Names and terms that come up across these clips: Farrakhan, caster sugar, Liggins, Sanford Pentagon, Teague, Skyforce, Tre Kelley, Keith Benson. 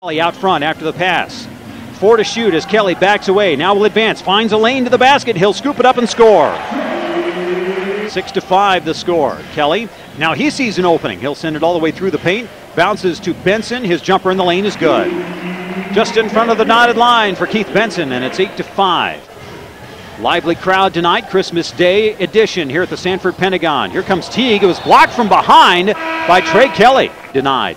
Kelley out front after the pass. 4 to shoot as Kelley backs away. Now will advance. Finds a lane to the basket. He'll scoop it up and score. 6-5 the score. Kelley, now he sees an opening. He'll send it all the way through the paint. Bounces to Benson. His jumper in the lane is good. Just in front of the dotted line for Keith Benson, and it's 8-5. Lively crowd tonight, Christmas Day edition here at the Sanford Pentagon. Here comes Teague. It was blocked from behind by Tre Kelley. Denied.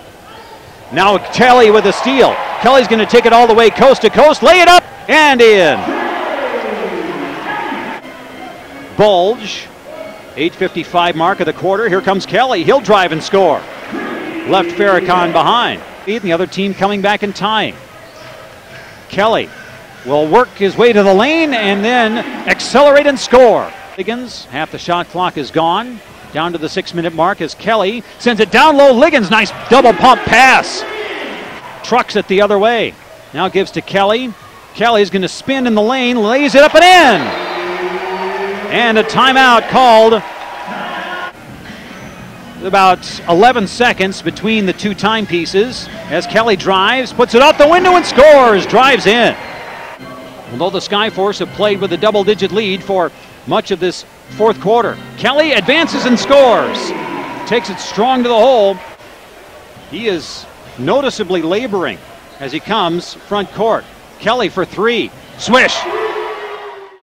Now Kelley with a steal. Kelley's going to take it all the way coast to coast. Lay it up and in. Bulge. 8:55 mark of the quarter. Here comes Kelley. He'll drive and score. Left Farrakhan behind. The other team coming back and tying. Kelley will work his way to the lane and then accelerate and score. Liggins, half the shot clock is gone. Down to the 6-minute mark as Kelley sends it down low. Liggins, nice double pump pass. Trucks it the other way. Now gives to Kelley. Kelley's going to spin in the lane, lays it up and in. And a timeout called. About 11 seconds between the two timepieces as Kelley drives, puts it out the window and scores, drives in. Although the Skyforce have played with a double-digit lead for much of this fourth quarter, Kelley advances and scores. Takes it strong to the hole. He is noticeably laboring as he comes front court. Kelley for three. Swish!